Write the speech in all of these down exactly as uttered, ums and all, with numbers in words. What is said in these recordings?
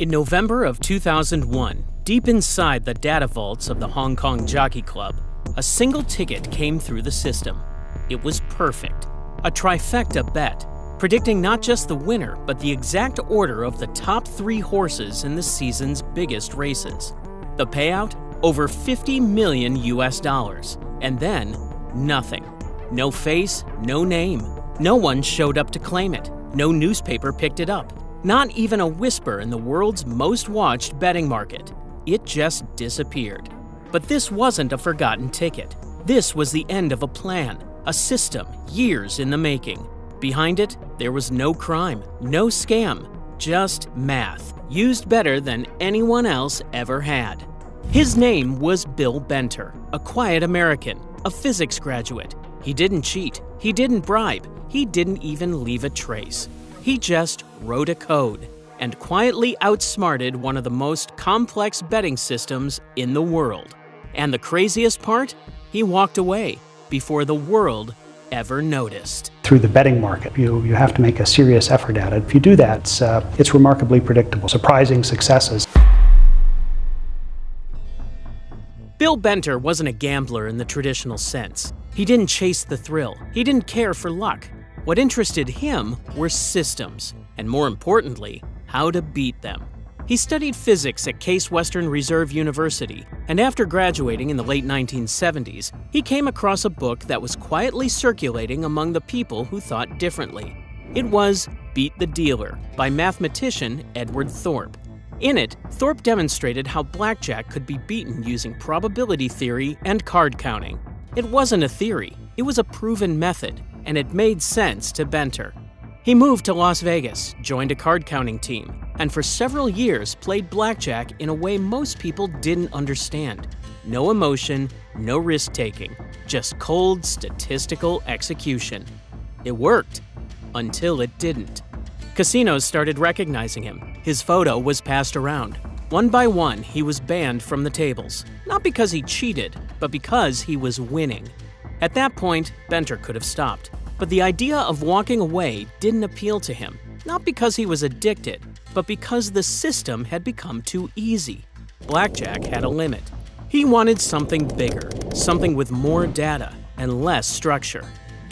In November of two thousand one, deep inside the data vaults of the Hong Kong Jockey Club, a single ticket came through the system. It was perfect, a trifecta bet, predicting not just the winner, but the exact order of the top three horses in the season's biggest races. The payout? Over fifty million U S dollars. And then, nothing. No face, no name. No one showed up to claim it. No newspaper picked it up. Not even a whisper in the world's most watched betting market. It just disappeared. But this wasn't a forgotten ticket. This was the end of a plan, a system years in the making. Behind it, there was no crime, no scam, just math, used better than anyone else ever had. His name was Bill Benter, a quiet American, a physics graduate. He didn't cheat, he didn't bribe, he didn't even leave a trace. He just wrote a code and quietly outsmarted one of the most complex betting systems in the world. And the craziest part? He walked away before the world ever noticed. Through the betting market, you, you have to make a serious effort at it. If you do that, it's, uh, it's remarkably predictable, surprising successes. Bill Benter wasn't a gambler in the traditional sense. He didn't chase the thrill. He didn't care for luck. What interested him were systems, and more importantly, how to beat them. He studied physics at Case Western Reserve University, and after graduating in the late nineteen seventies, he came across a book that was quietly circulating among the people who thought differently. It was Beat the Dealer by mathematician Edward Thorpe. In it, Thorpe demonstrated how blackjack could be beaten using probability theory and card counting. It wasn't a theory, it was a proven method, and it made sense to Benter. He moved to Las Vegas, joined a card counting team, and for several years played blackjack in a way most people didn't understand. No emotion, no risk-taking, just cold statistical execution. It worked, until it didn't. Casinos started recognizing him. His photo was passed around. One by one, he was banned from the tables, not because he cheated, but because he was winning. At that point, Benter could have stopped. But the idea of walking away didn't appeal to him, not because he was addicted, but because the system had become too easy. Blackjack had a limit. He wanted something bigger, something with more data and less structure.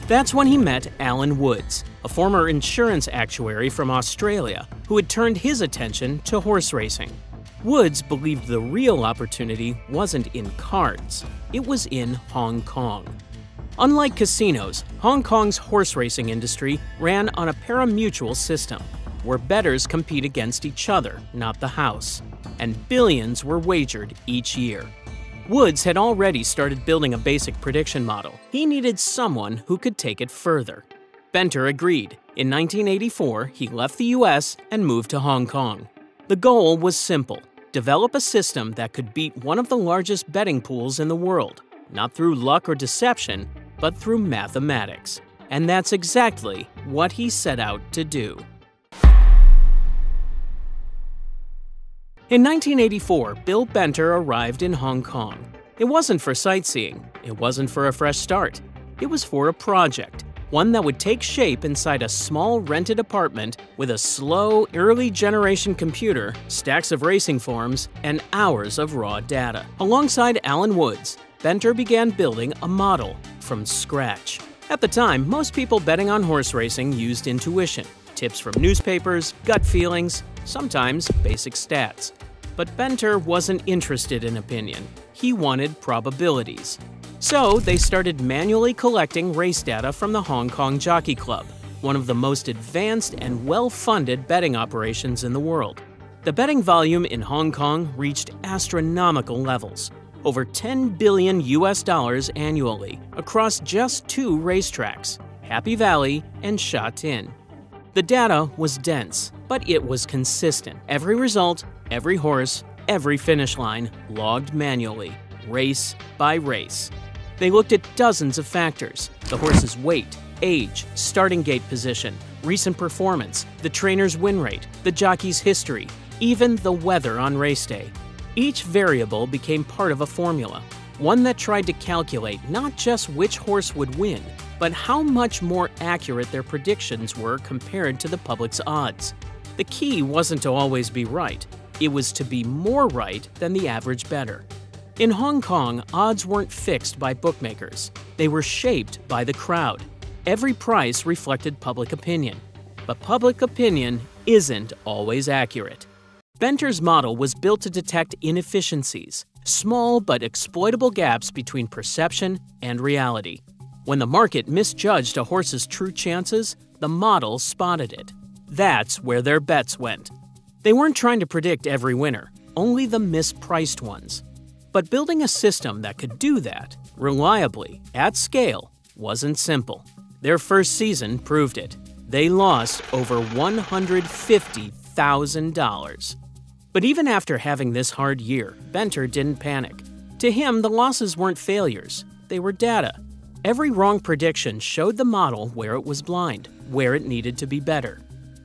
That's when he met Alan Woods, a former insurance actuary from Australia who had turned his attention to horse racing. Woods believed the real opportunity wasn't in cards, it was in Hong Kong. Unlike casinos, Hong Kong's horse racing industry ran on a pari-mutuel system, where bettors compete against each other, not the house, and billions were wagered each year. Woods had already started building a basic prediction model. He needed someone who could take it further. Benter agreed. In nineteen eighty-four, he left the U S and moved to Hong Kong. The goal was simple: develop a system that could beat one of the largest betting pools in the world, not through luck or deception, but through mathematics. And that's exactly what he set out to do. In nineteen eighty-four, Bill Benter arrived in Hong Kong. It wasn't for sightseeing, it wasn't for a fresh start. It was for a project, one that would take shape inside a small rented apartment with a slow, early generation computer, stacks of racing forms, and hours of raw data. Alongside Alan Woods, Benter began building a model from scratch. At the time, most people betting on horse racing used intuition, tips from newspapers, gut feelings, sometimes basic stats. But Benter wasn't interested in opinion. He wanted probabilities. So they started manually collecting race data from the Hong Kong Jockey Club, one of the most advanced and well-funded betting operations in the world. The betting volume in Hong Kong reached astronomical levels. Over ten billion U S dollars annually across just two racetracks, Happy Valley and Sha Tin. The data was dense, but it was consistent. Every result, every horse, every finish line logged manually, race by race. They looked at dozens of factors: the horse's weight, age, starting gate position, recent performance, the trainer's win rate, the jockey's history, even the weather on race day. Each variable became part of a formula, one that tried to calculate not just which horse would win, but how much more accurate their predictions were compared to the public's odds. The key wasn't to always be right, It was to be more right than the average bettor. In Hong Kong, odds weren't fixed by bookmakers. They were shaped by the crowd. Every price reflected public opinion. But public opinion isn't always accurate. Benter's model was built to detect inefficiencies, small but exploitable gaps between perception and reality. When the market misjudged a horse's true chances, the model spotted it. That's where their bets went. They weren't trying to predict every winner, only the mispriced ones. But building a system that could do that, reliably, at scale, wasn't simple. Their first season proved it. They lost over one hundred fifty thousand dollars. But even after having this hard year, Benter didn't panic. To him, the losses weren't failures, they were data. Every wrong prediction showed the model where it was blind, where it needed to be better.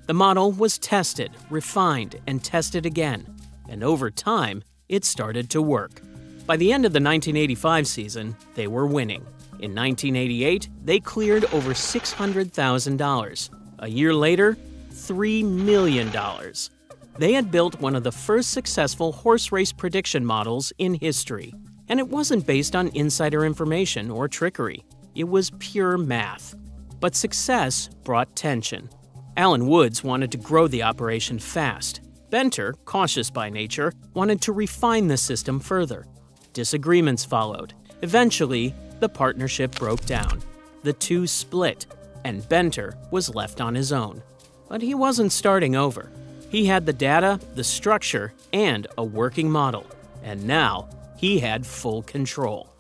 The model was tested, refined, and tested again. And over time, it started to work. By the end of the nineteen eighty-five season, they were winning. In nineteen eighty-eight, they cleared over six hundred thousand dollars. A year later, three million dollars. They had built one of the first successful horse race prediction models in history. And it wasn't based on insider information or trickery. It was pure math. But success brought tension. Alan Woods wanted to grow the operation fast. Benter, cautious by nature, wanted to refine the system further. Disagreements followed. Eventually, the partnership broke down. The two split, and Benter was left on his own. But he wasn't starting over. He had the data, the structure, and a working model. And now, he had full control.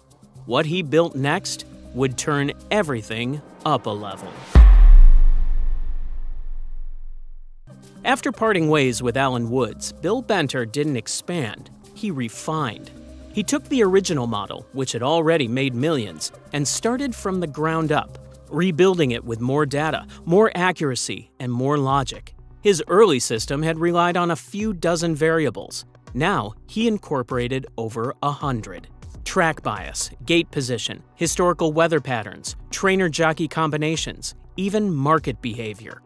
What he built next would turn everything up a level. After parting ways with Alan Woods, Bill Benter didn't expand, he refined. He took the original model, which had already made millions, and started from the ground up, rebuilding it with more data, more accuracy, and more logic. His early system had relied on a few dozen variables. Now, he incorporated over a hundred. Track bias, gait position, historical weather patterns, trainer-jockey combinations, even market behavior.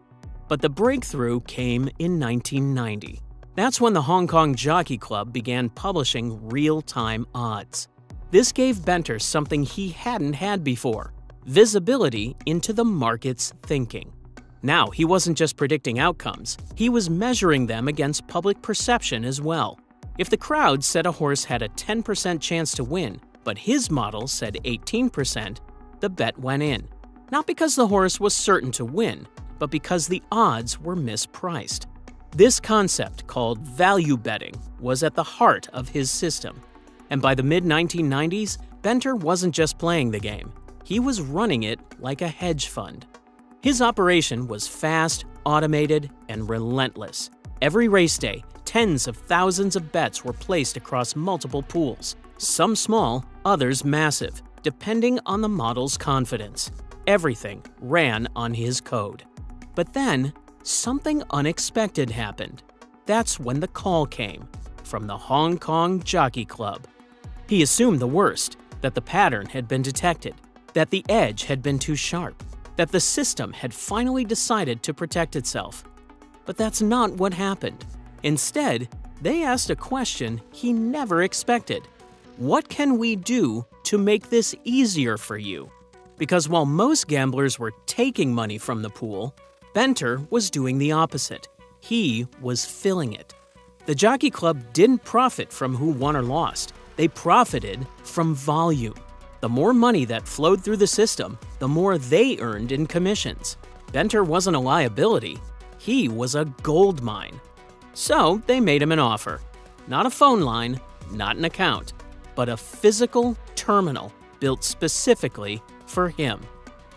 But the breakthrough came in nineteen ninety. That's when the Hong Kong Jockey Club began publishing real-time odds. This gave Benter something he hadn't had before, visibility into the market's thinking. Now, he wasn't just predicting outcomes, he was measuring them against public perception as well. If the crowd said a horse had a ten percent chance to win, but his model said eighteen percent, the bet went in. Not because the horse was certain to win, but because the odds were mispriced. This concept, called value betting, was at the heart of his system. And by the mid nineteen nineties, Benter wasn't just playing the game, he was running it like a hedge fund. His operation was fast, automated, and relentless. Every race day, tens of thousands of bets were placed across multiple pools, some small, others massive, depending on the model's confidence. Everything ran on his code. But then, something unexpected happened. That's when the call came from the Hong Kong Jockey Club. He assumed the worst, that the pattern had been detected, that the edge had been too sharp, that the system had finally decided to protect itself. But that's not what happened. Instead, they asked a question he never expected. What can we do to make this easier for you? Because while most gamblers were taking money from the pool, Benter was doing the opposite. He was filling it. The Jockey Club didn't profit from who won or lost. They profited from volume. The more money that flowed through the system, the more they earned in commissions. Benter wasn't a liability, he was a gold mine. So they made him an offer. Not a phone line, not an account, but a physical terminal built specifically for him.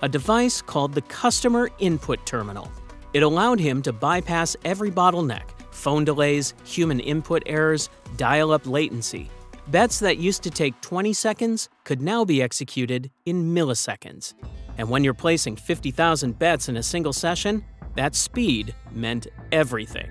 A device called the Customer Input Terminal. It allowed him to bypass every bottleneck, phone delays, human input errors, dial-up latency. Bets that used to take twenty seconds could now be executed in milliseconds. And when you're placing fifty thousand bets in a single session, that speed meant everything.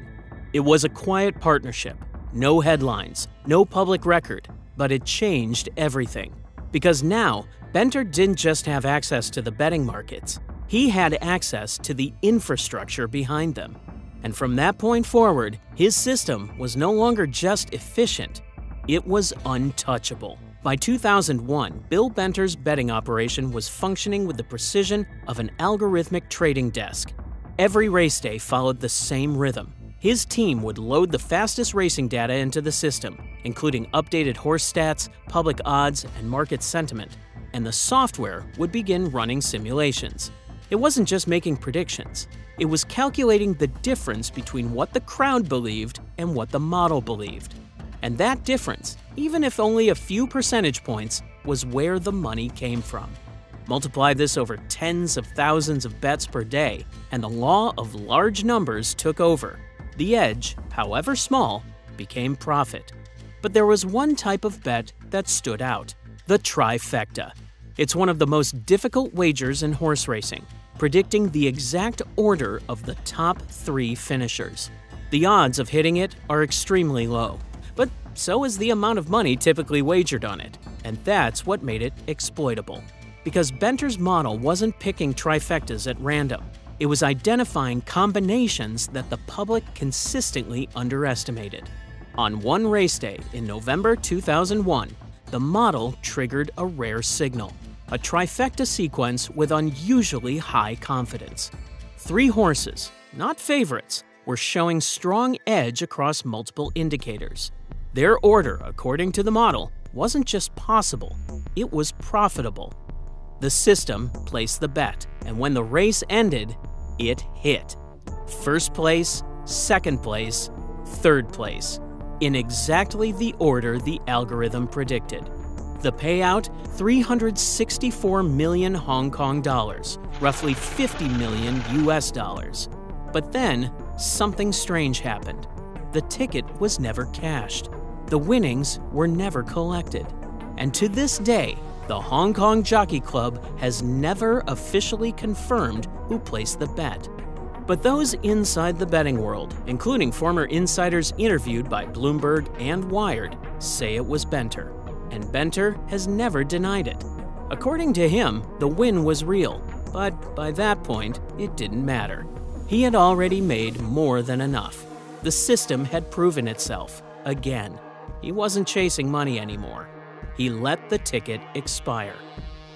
It was a quiet partnership, no headlines, no public record, but it changed everything. Because now, Benter didn't just have access to the betting markets, he had access to the infrastructure behind them. And from that point forward, his system was no longer just efficient, it was untouchable. By two thousand one, Bill Benter's betting operation was functioning with the precision of an algorithmic trading desk. Every race day followed the same rhythm. His team would load the fastest racing data into the system, including updated horse stats, public odds, and market sentiment, and the software would begin running simulations. It wasn't just making predictions, it was calculating the difference between what the crowd believed and what the model believed. And that difference, even if only a few percentage points, was where the money came from. Multiply this over tens of thousands of bets per day, and the law of large numbers took over. The edge, however small, became profit. But there was one type of bet that stood out, the trifecta. It's one of the most difficult wagers in horse racing, predicting the exact order of the top three finishers. The odds of hitting it are extremely low. But so is the amount of money typically wagered on it, and that's what made it exploitable. Because Benter's model wasn't picking trifectas at random, it was identifying combinations that the public consistently underestimated. On one race day in November two thousand one, the model triggered a rare signal, a trifecta sequence with unusually high confidence. Three horses, not favorites, were showing strong edge across multiple indicators. Their order, according to the model, wasn't just possible, it was profitable. The system placed the bet, and when the race ended, it hit. First place, second place, third place, in exactly the order the algorithm predicted. The payout, three hundred sixty-four million Hong Kong dollars, roughly fifty million U S dollars. But then, something strange happened. The ticket was never cashed. The winnings were never collected. And to this day, the Hong Kong Jockey Club has never officially confirmed who placed the bet. But those inside the betting world, including former insiders interviewed by Bloomberg and Wired, say it was Benter. And Benter has never denied it. According to him, the win was real, but by that point, it didn't matter. He had already made more than enough. The system had proven itself, again. He wasn't chasing money anymore. He let the ticket expire.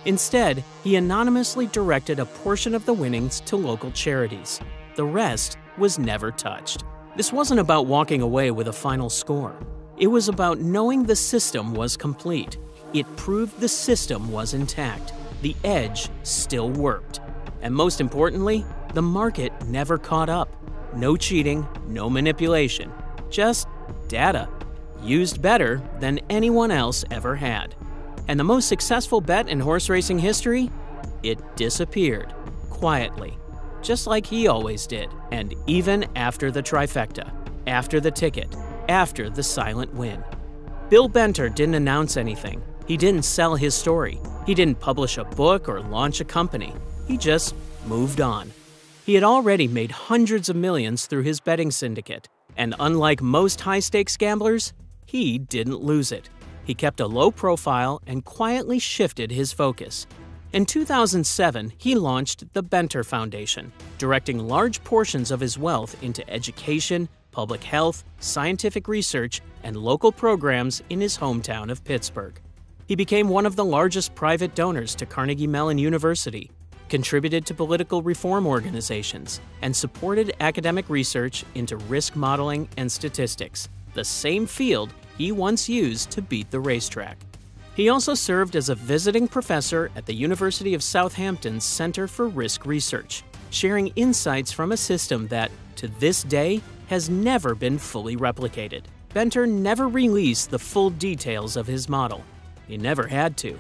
Instead, he anonymously directed a portion of the winnings to local charities. The rest was never touched. This wasn't about walking away with a final score. It was about knowing the system was complete. It proved the system was intact. The edge still worked. And most importantly, the market never caught up. No cheating, no manipulation, just data, used better than anyone else ever had. And the most successful bet in horse racing history? It disappeared, quietly, just like he always did. And even after the trifecta, after the ticket, after the silent win. Bill Benter didn't announce anything. He didn't sell his story. He didn't publish a book or launch a company. He just moved on. He had already made hundreds of millions through his betting syndicate. And unlike most high-stakes gamblers, he didn't lose it. He kept a low profile and quietly shifted his focus. In two thousand seven, he launched the Benter Foundation, directing large portions of his wealth into education, public health, scientific research, and local programs in his hometown of Pittsburgh. He became one of the largest private donors to Carnegie Mellon University, contributed to political reform organizations, and supported academic research into risk modeling and statistics, the same field he once used to beat the racetrack. He also served as a visiting professor at the University of Southampton's Center for Risk Research, sharing insights from a system that, to this day, has never been fully replicated. Benter never released the full details of his model. He never had to.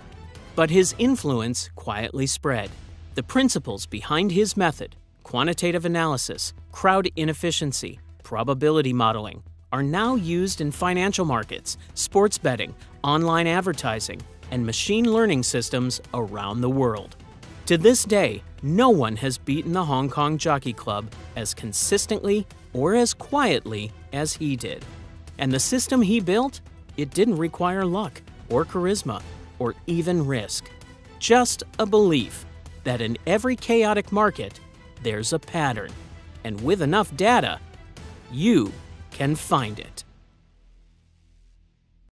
But his influence quietly spread. The principles behind his method, quantitative analysis, crowd inefficiency, probability modeling, are now used in financial markets, sports betting, online advertising, and machine learning systems around the world. To this day, no one has beaten the Hong Kong Jockey Club as consistently or as quietly as he did. And the system he built? It didn't require luck or charisma or even risk. Just a belief that in every chaotic market, there's a pattern. And with enough data, you can find it.